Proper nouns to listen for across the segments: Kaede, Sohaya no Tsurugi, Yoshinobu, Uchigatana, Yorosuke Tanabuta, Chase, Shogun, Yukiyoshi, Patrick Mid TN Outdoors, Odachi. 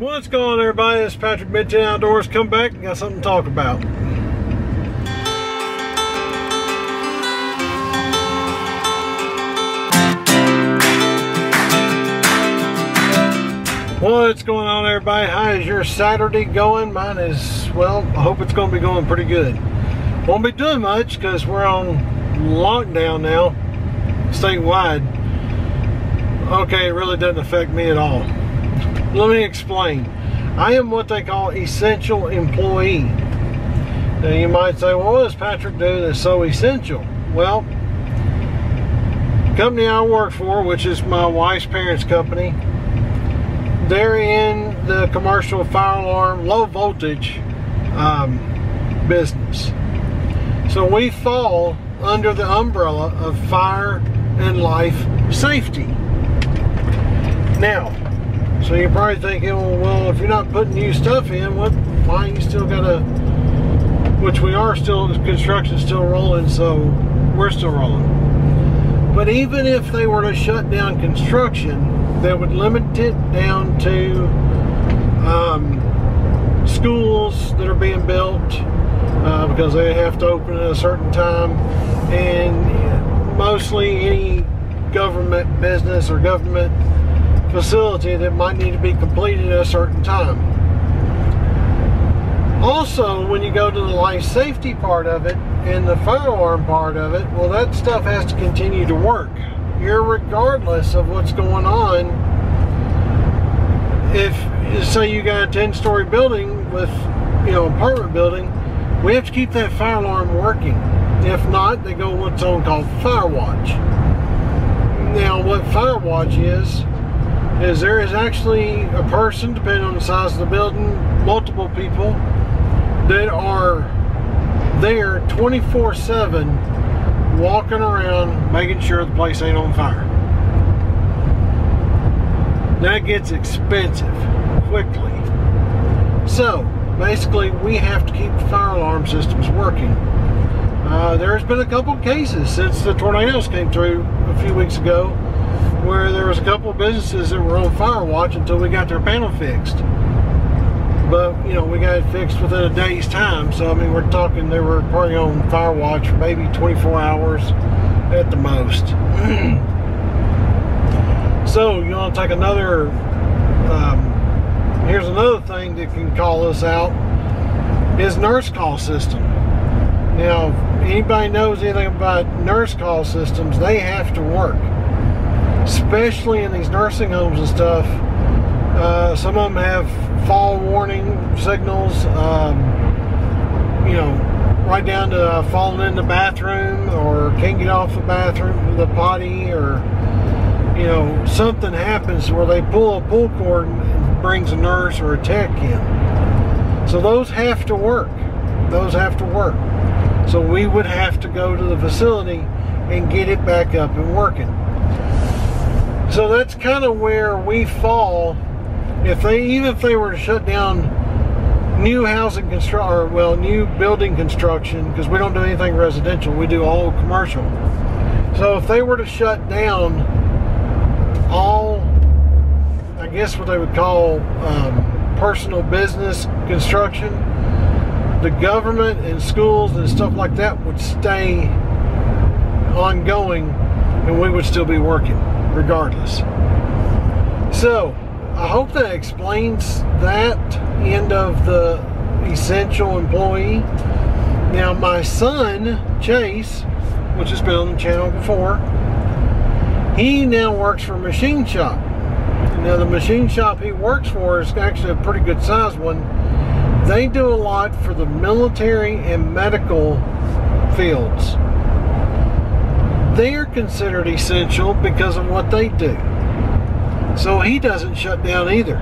What's going on, everybody? It's Patrick Mid TN Outdoors. Come back and got something to talk about. What's going on, everybody? How is your Saturday going? Mine is, well, I hope it's going to be going pretty good. Won't be doing much because we're on lockdown now, statewide. Okay, it really doesn't affect me at all. Let me explain. I am what they call essential employee. Now you might say, well, what does Patrick do that's so essential? Well, the company I work for, which is my wife's parents' company, they're in the commercial fire alarm, low voltage business. So we fall under the umbrella of fire and life safety. Now, so you're probably thinking, well, if you're not putting new stuff in, why you still gotta, which we are still, construction's still rolling, so we're still rolling. But even if they were to shut down construction, they would limit it down to schools that are being built because they have to open at a certain time, and mostly any government business or government facility that might need to be completed at a certain time. Also, when you go to the life safety part of it and the fire alarm part of it, well, that stuff has to continue to work. Regardless of what's going on, if, say, you got a 10-story building with, you know, apartment building, we have to keep that fire alarm working. If not, they go what's on called fire watch. Now, what fire watch is there is actually a person, depending on the size of the building, multiple people that are there 24/7 walking around making sure the place ain't on fire. That gets expensive quickly. So basically we have to keep the fire alarm systems working. There's been a couple cases since the tornadoes came through a few weeks ago where there was a couple of businesses that were on fire watch until we got their panel fixed. But, you know, we got it fixed within a day's time. So, I mean, we're talking they were probably on fire watch for maybe 24 hours at the most. So, you want to take another, here's another thing that can call us out is nurse call system. Now, if anybody knows anything about nurse call systems, they have to work. Especially in these nursing homes and stuff, some of them have fall warning signals, you know, right down to falling in the bathroom or can't get off the bathroom, the potty, or, you know, something happens where they pull a pull cord and brings a nurse or a tech in. So those have to work. Those have to work. So we would have to go to the facility and get it back up and working. So that's kind of where we fall. Even if they were to shut down new housing construction, or well, new building construction, because we don't do anything residential, we do all commercial. So if they were to shut down all, I guess what they would call personal business construction, the government and schools and stuff like that would stay ongoing, and we would still be working regardless. So I hope that explains that end of the essential employee. Now my son Chase, which has been on the channel before, he now works for a machine shop. Now the machine shop he works for is actually a pretty good sized one. They do a lot for the military and medical fields. They are considered essential because of what they do. So he doesn't shut down either.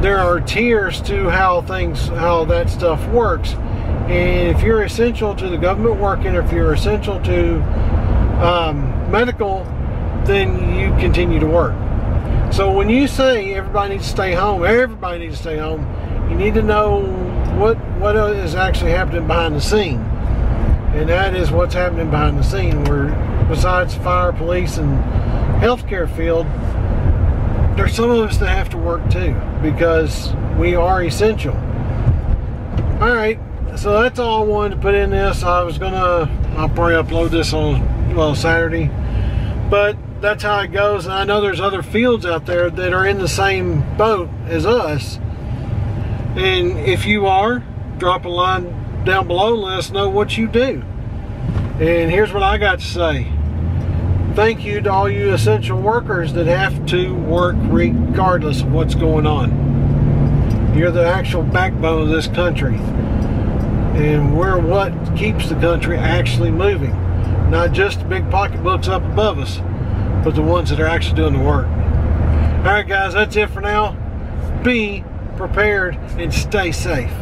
There are tiers to how that stuff works. And if you're essential to the government working, or if you're essential to medical, then you continue to work. So when you say everybody needs to stay home, everybody needs to stay home, you need to know what is actually happening behind the scene. And that is what's happening behind the scene, where besides fire, police, and healthcare field, there's some of us that have to work too, because we are essential. All right, so that's all I wanted to put in this. I'll probably upload this on, well, Saturday, but that's how it goes. And I know there's other fields out there that are in the same boat as us, and if you are, drop a line down below, let us know what you do. And here's what I got to say. Thank you to all you essential workers that have to work regardless of what's going on. You're the actual backbone of this country, and we're what keeps the country actually moving. Not just the big pocketbooks up above us, but the ones that are actually doing the work. All right, guys, that's it for now. Be prepared and stay safe.